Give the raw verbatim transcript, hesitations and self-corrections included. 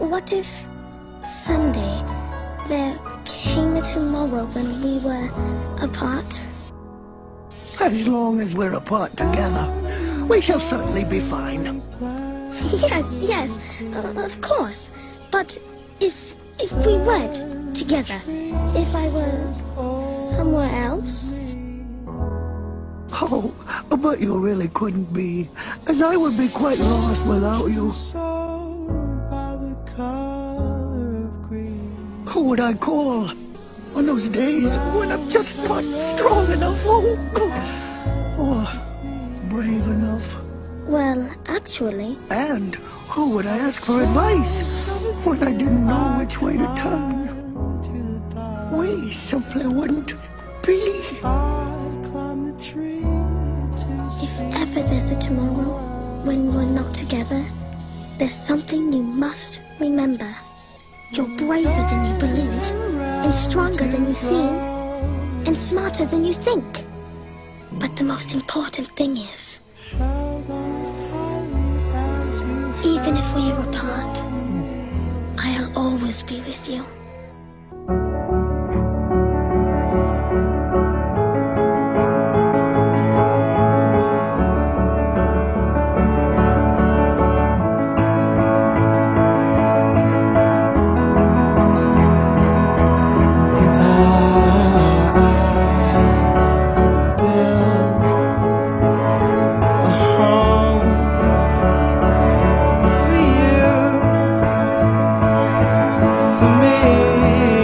What if someday there came a tomorrow when we were apart? As long as we're apart together, we shall certainly be fine. Yes, yes, uh, of course. But if if we weren't together, if I were somewhere else? Oh, but you really couldn't be, as I would be quite lost without you. Who would I call on those days when I'm just not strong enough or, or brave enough? Well, actually... And who would I ask for advice when I didn't know which way to turn? We simply wouldn't be. If ever there's a tomorrow when we're not together, there's something you must remember. You're braver than you believe, and stronger than you seem, and smarter than you think. But the most important thing is, even if we are apart, I'll always be with you. For me